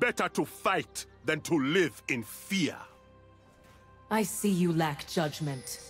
Better to fight than to live in fear. I see you lack judgment.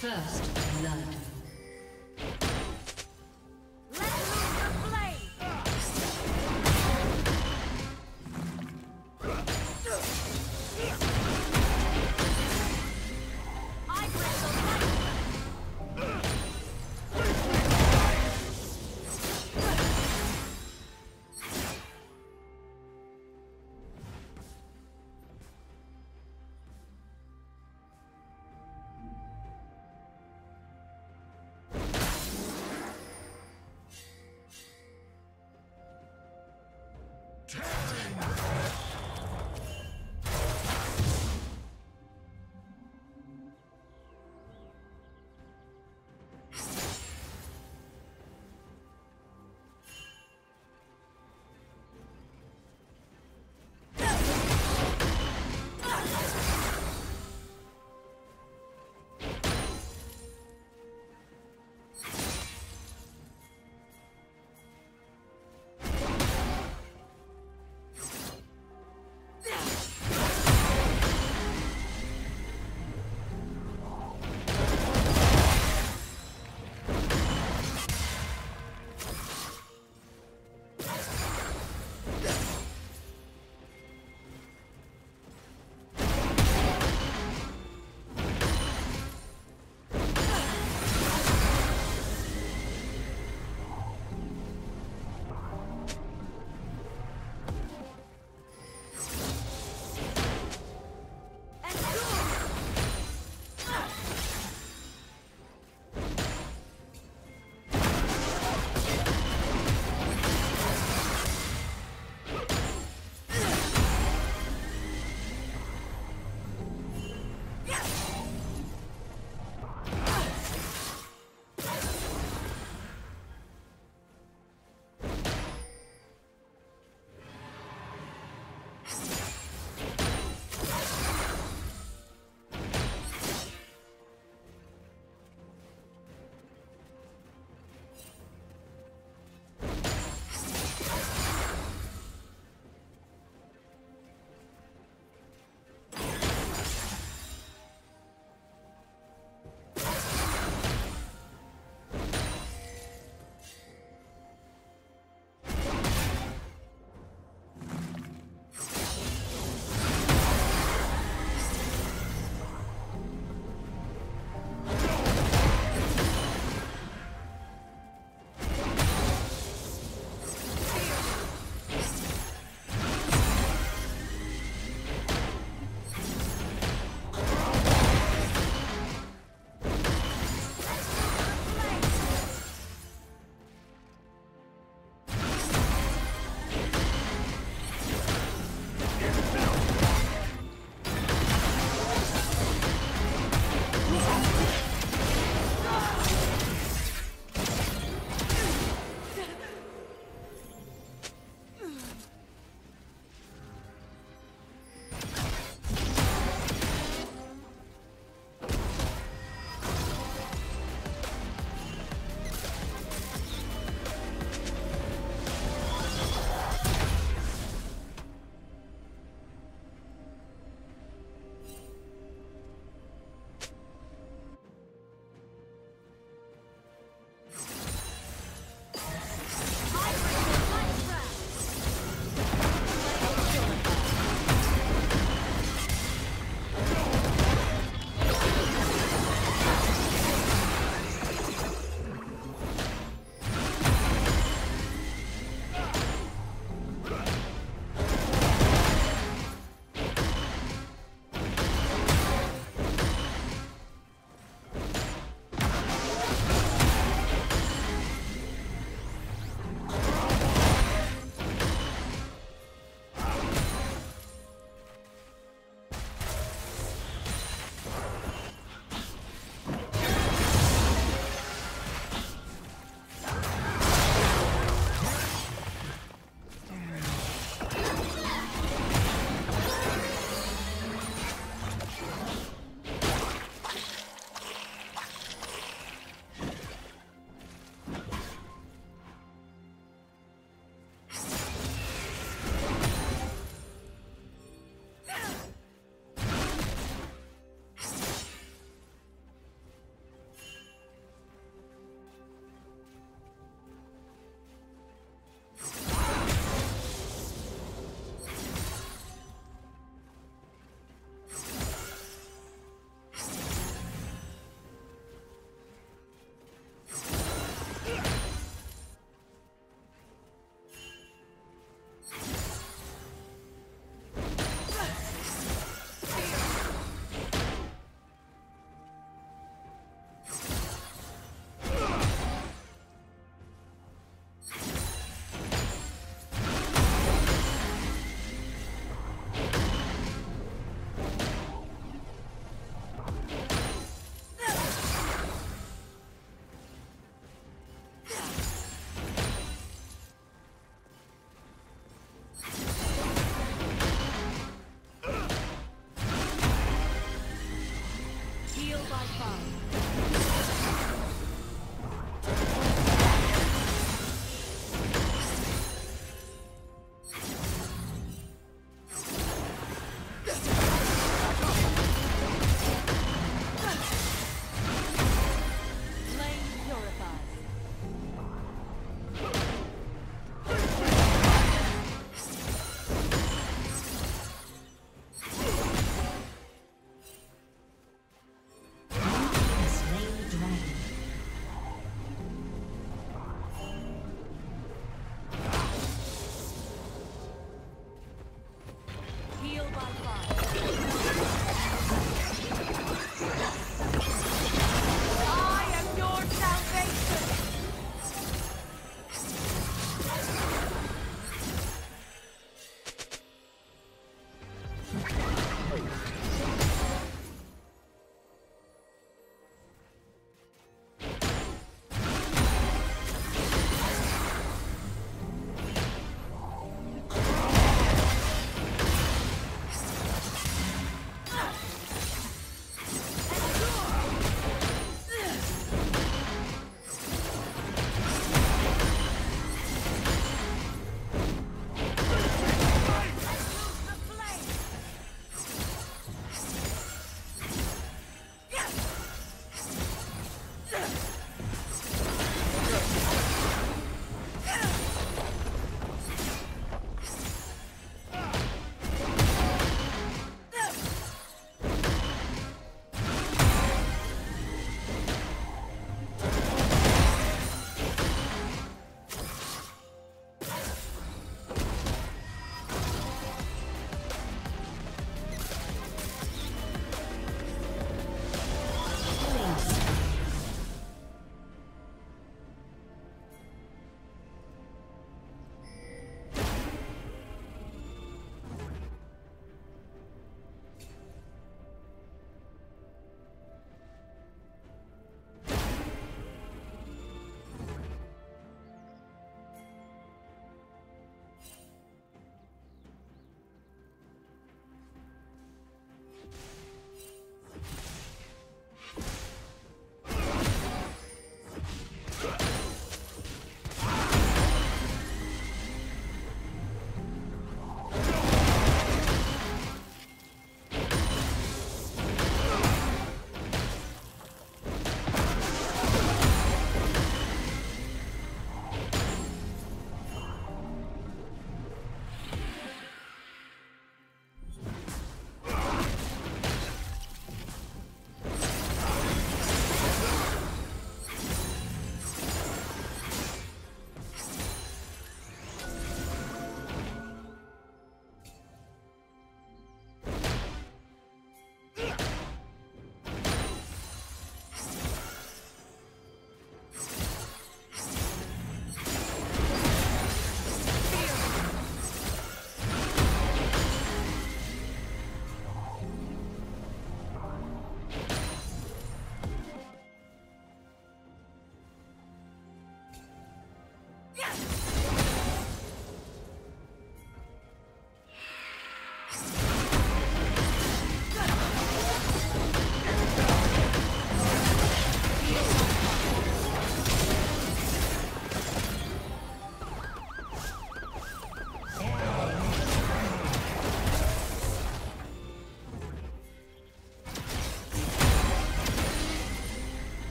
First blood.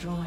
destroyed.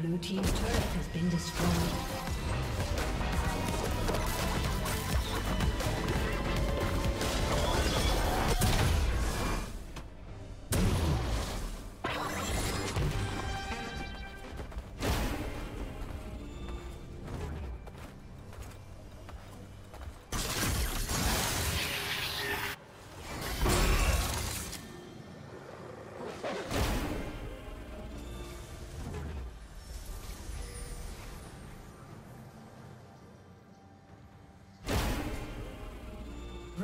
Blue team's turret has been destroyed.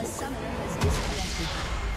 A summoner has disconnected.